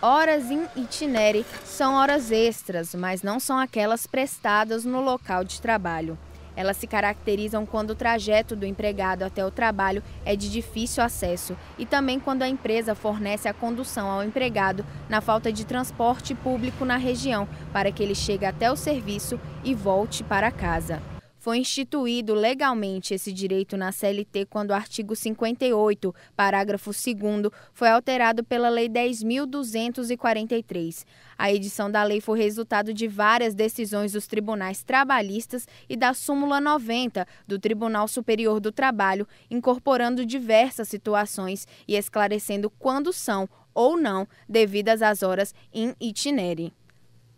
Horas in itinere são horas extras, mas não são aquelas prestadas no local de trabalho. Elas se caracterizam quando o trajeto do empregado até o trabalho é de difícil acesso e também quando a empresa fornece a condução ao empregado na falta de transporte público na região para que ele chegue até o serviço e volte para casa. Foi instituído legalmente esse direito na CLT quando o artigo 58, parágrafo 2º, foi alterado pela Lei 10.243. A edição da lei foi resultado de várias decisões dos tribunais trabalhistas e da súmula 90 do Tribunal Superior do Trabalho, incorporando diversas situações e esclarecendo quando são ou não devidas às horas in itinere.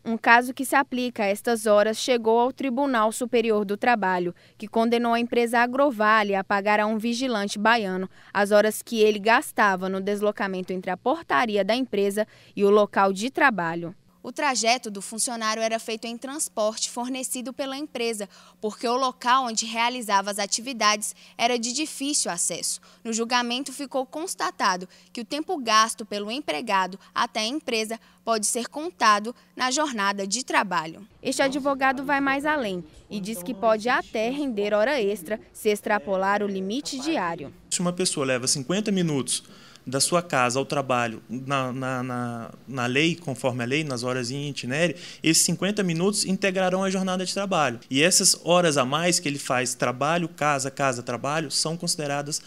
Um caso que se aplica a estas horas chegou ao Tribunal Superior do Trabalho, que condenou a empresa Agrovale a pagar a um vigilante baiano as horas que ele gastava no deslocamento entre a portaria da empresa e o local de trabalho. O trajeto do funcionário era feito em transporte fornecido pela empresa, porque o local onde realizava as atividades era de difícil acesso. No julgamento ficou constatado que o tempo gasto pelo empregado até a empresa pode ser contado na jornada de trabalho. Este advogado vai mais além e diz que pode até render hora extra se extrapolar o limite diário. Se uma pessoa leva 50 minutos da sua casa ao trabalho, na lei, conforme a lei, nas horas in itinere, esses 50 minutos integrarão a jornada de trabalho. E essas horas a mais que ele faz trabalho, casa, casa, trabalho, são consideradas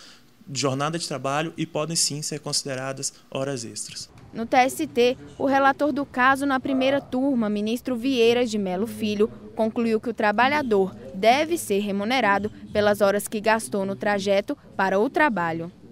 jornada de trabalho e podem sim ser consideradas horas extras. No TST, o relator do caso na primeira turma, ministro Vieira de Melo Filho, concluiu que o trabalhador deve ser remunerado pelas horas que gastou no trajeto para o trabalho.